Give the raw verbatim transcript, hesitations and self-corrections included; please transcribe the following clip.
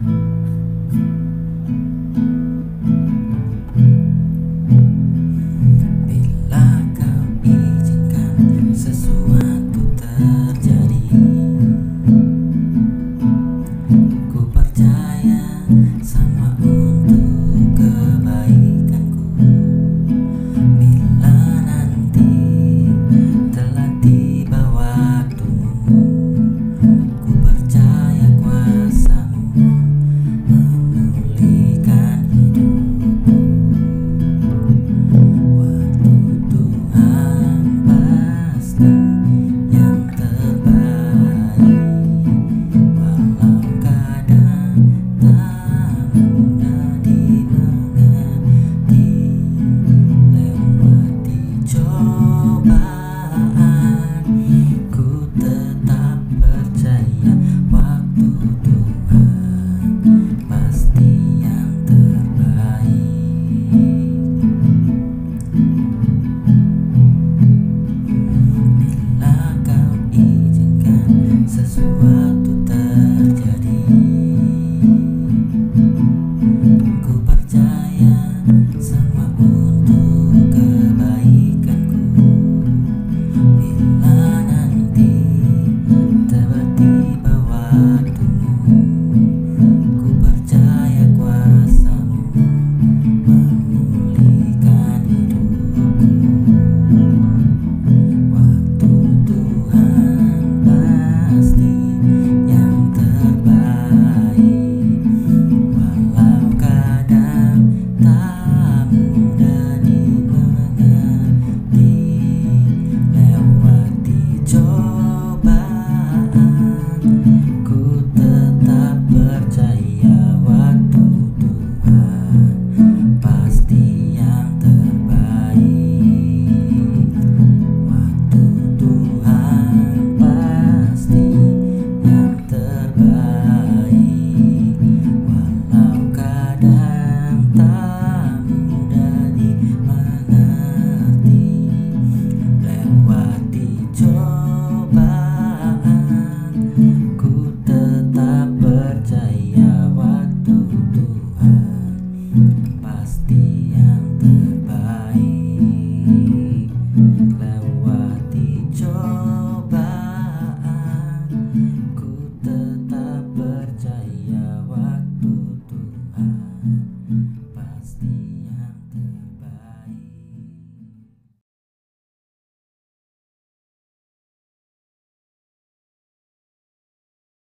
Coba ku tetap percaya.